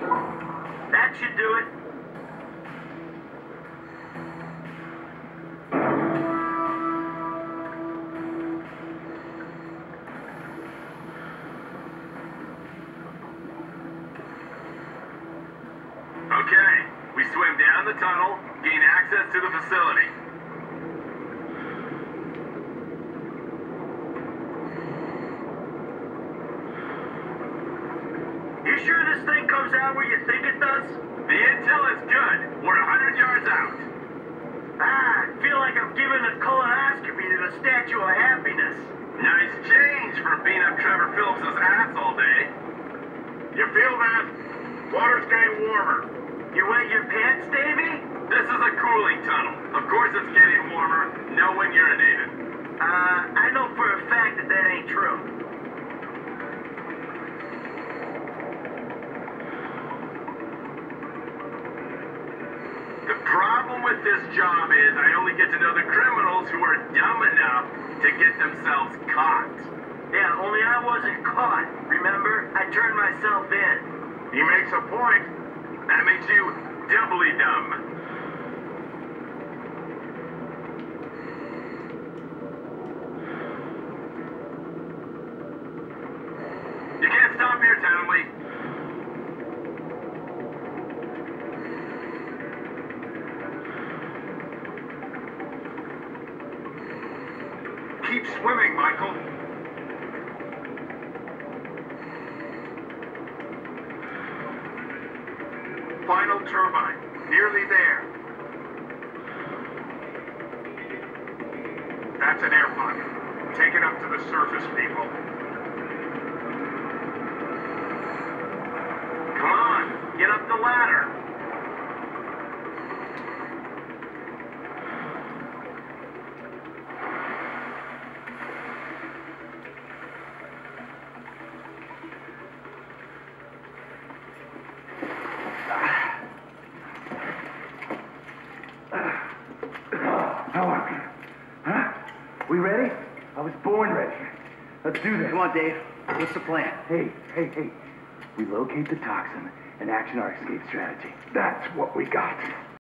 That should do it. Okay, we swim down the tunnel, gain access to the facility. You sure this thing comes out where you think it does? The intel is good. We're 100 yards out. Ah, I feel like I'm giving a colonoscopy to the Statue of Happiness. Nice change from being up Trevor Phillips' ass all day. You feel that? Water's getting warmer. You wet your pants, Davey? This is a cooling tunnel. Of course it's getting warmer. No one urinated. I know for a fact that that ain't true. With this job is I only get to know the criminals who are dumb enough to get themselves caught. Yeah, only I wasn't caught, remember? I turned myself in. He makes a point. That makes you doubly dumb. You can't stop here, Townley. Keep swimming, Michael. Final turbine. Nearly there. That's an air pocket. Take it up to the surface, people. Come on, get up the ladder. We ready? I was born ready. Let's do this. Come on, Dave. What's the plan? Hey. We locate the toxin and action our escape strategy. That's what we got.